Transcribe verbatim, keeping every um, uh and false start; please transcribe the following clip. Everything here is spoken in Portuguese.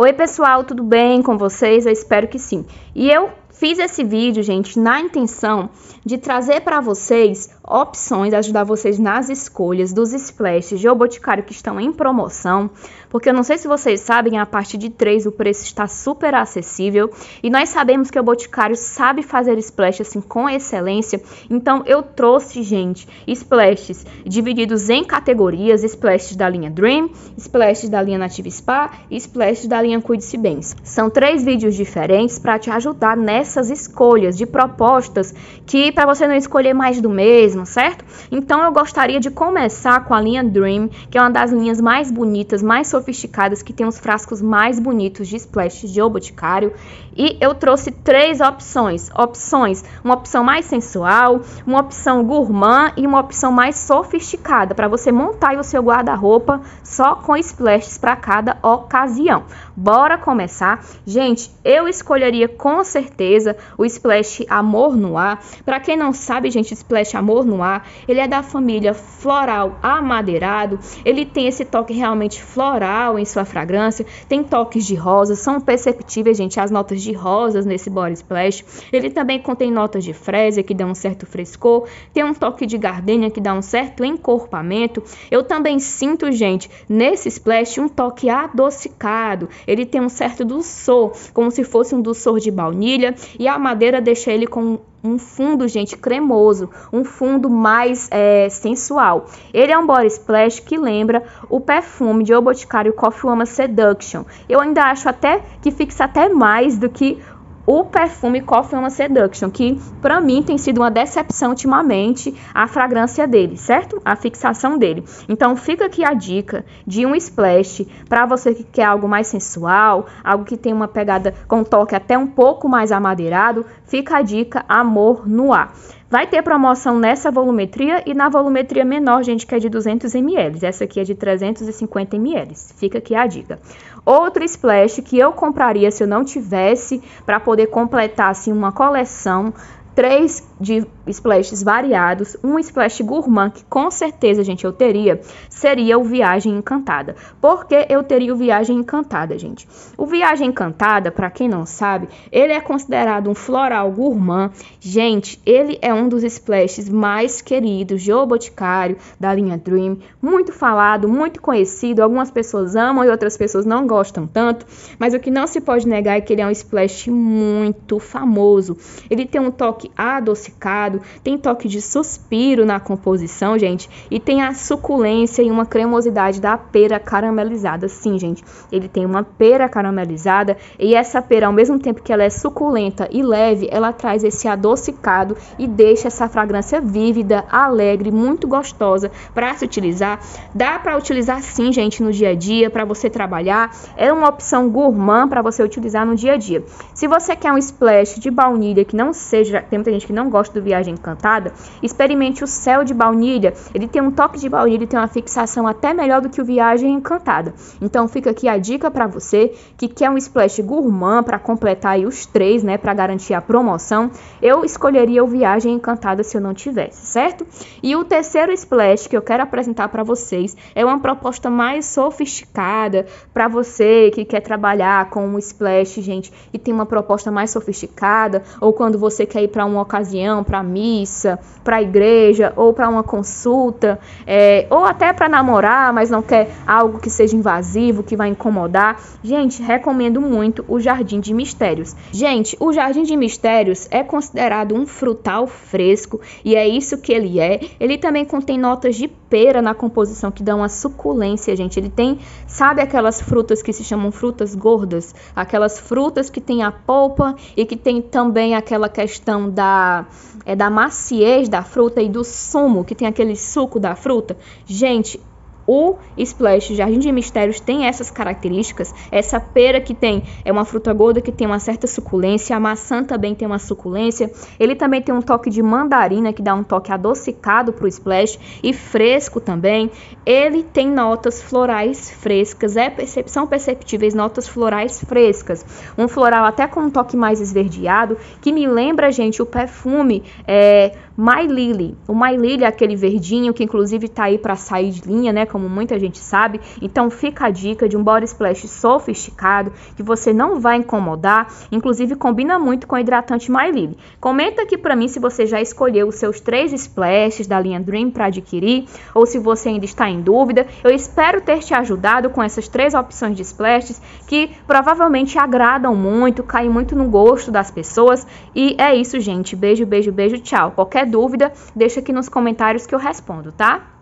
Oi pessoal, tudo bem com vocês? Eu espero que sim. E eu fiz esse vídeo, gente, na intenção de trazer para vocês opções, ajudar vocês nas escolhas dos splashes de O Boticário que estão em promoção, porque eu não sei se vocês sabem, a partir de três o preço está super acessível e nós sabemos que O Boticário sabe fazer splash assim com excelência, então eu trouxe, gente, splashes divididos em categorias, splashes da linha Dream, splashes da linha Nativa Spa e splashes da linha Cuide-se Bem. São três vídeos diferentes para te ajudar nessa essas escolhas de propostas, que para você não escolher mais do mesmo, certo? Então eu gostaria de começar com a linha Dream, que é uma das linhas mais bonitas, mais sofisticadas, que tem os frascos mais bonitos de splash de O Boticário, e eu trouxe três opções, opções, uma opção mais sensual, uma opção gourmand e uma opção mais sofisticada, para você montar o seu guarda-roupa só com splashes para cada ocasião. Bora começar? Gente, eu escolheria com certeza o splash Amor no Ar. Para quem não sabe, gente, o splash Amor no Ar, ele é da família floral amadeirado, ele tem esse toque realmente floral em sua fragrância, tem toques de rosa, são perceptíveis, gente, as notas de rosas nesse body splash. Ele também contém notas de frésia, que dá um certo frescor, tem um toque de gardênia, que dá um certo encorpamento. Eu também sinto, gente, nesse splash um toque adocicado, ele tem um certo doçor, como se fosse um doçor de baunilha, e a madeira deixa ele com um fundo, gente, cremoso, um fundo mais é, sensual. Ele é um body splash que lembra o perfume de O Boticário Coffee Woman Seduction. Eu ainda acho até que fixa até mais do que o perfume Coffee Woman Seduction, que pra mim tem sido uma decepção ultimamente, a fragrância dele, certo? A fixação dele. Então fica aqui a dica de um splash para você que quer algo mais sensual, algo que tem uma pegada com toque até um pouco mais amadeirado, fica a dica Amor no Ar. Vai ter promoção nessa volumetria e na volumetria menor, gente, que é de duzentos mililitros. Essa aqui é de trezentos e cinquenta mililitros. Fica aqui a dica. Outro splash que eu compraria se eu não tivesse para poder completar assim uma coleção, três de splashes variados, um splash gourmand que com certeza, gente, eu teria, seria o Viagem Encantada. Por que eu teria o Viagem Encantada, gente? O Viagem Encantada, para quem não sabe, ele é considerado um floral gourmand. Gente, ele é um dos splashes mais queridos de O Boticário, da linha Dream, muito falado, muito conhecido, algumas pessoas amam e outras pessoas não gostam tanto, mas o que não se pode negar é que ele é um splash muito famoso. Ele tem um toque adocicado, tem toque de suspiro na composição, gente, e tem a suculência e uma cremosidade da pera caramelizada. Sim, gente, ele tem uma pera caramelizada, e essa pera, ao mesmo tempo que ela é suculenta e leve, ela traz esse adocicado e deixa essa fragrância vívida, alegre, muito gostosa para se utilizar. Dá para utilizar sim, gente, no dia a dia, para você trabalhar, é uma opção gourmand para você utilizar no dia a dia. Se você quer um splash de baunilha que não seja, tem muita gente que não gosta do Viagem Encantada, experimente o Céu de Baunilha. Ele tem um toque de baunilha e tem uma fixação até melhor do que o Viagem Encantada. Então fica aqui a dica para você que quer um splash gourmand para completar aí os três, né, para garantir a promoção. Eu escolheria o Viagem Encantada se eu não tivesse, certo? E o terceiro splash que eu quero apresentar para vocês é uma proposta mais sofisticada para você que quer trabalhar com um splash, gente, e tem uma proposta mais sofisticada, ou quando você quer ir para uma ocasião, para missa, para igreja, ou para uma consulta, é, ou até para namorar, mas não quer algo que seja invasivo, que vai incomodar. Gente, recomendo muito o Jardim de Mistérios. Gente, o Jardim de Mistérios é considerado um frutal fresco, e é isso que ele é. Ele também contém notas de pera na composição, que dão uma suculência, gente. Ele tem, sabe aquelas frutas que se chamam frutas gordas? Aquelas frutas que tem a polpa e que tem também aquela questão da, é, da maciez da fruta e do sumo, que tem aquele suco da fruta. Gente, o splash Jardim de Mistérios tem essas características. Essa pera que tem é uma fruta gorda que tem uma certa suculência, a maçã também tem uma suculência, ele também tem um toque de mandarina que dá um toque adocicado para o splash e fresco também. Ele tem notas florais frescas, é, são perceptíveis notas florais frescas, um floral até com um toque mais esverdeado, que me lembra, gente, o perfume é, My Lily. O My Lily é aquele verdinho que inclusive tá aí para sair de linha, né, como muita gente sabe. Então fica a dica de um body splash sofisticado, que você não vai incomodar, inclusive combina muito com o hidratante My Lily. Comenta aqui para mim se você já escolheu os seus três splashes da linha Dream para adquirir, ou se você ainda está em dúvida. Eu espero ter te ajudado com essas três opções de splashes, que provavelmente agradam muito, caem muito no gosto das pessoas. E é isso, gente. Beijo, beijo, beijo, tchau. Qualquer dúvida, deixa aqui nos comentários que eu respondo, tá?